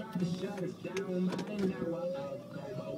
Try to shut us down by an hour ago,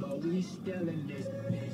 but we still in this.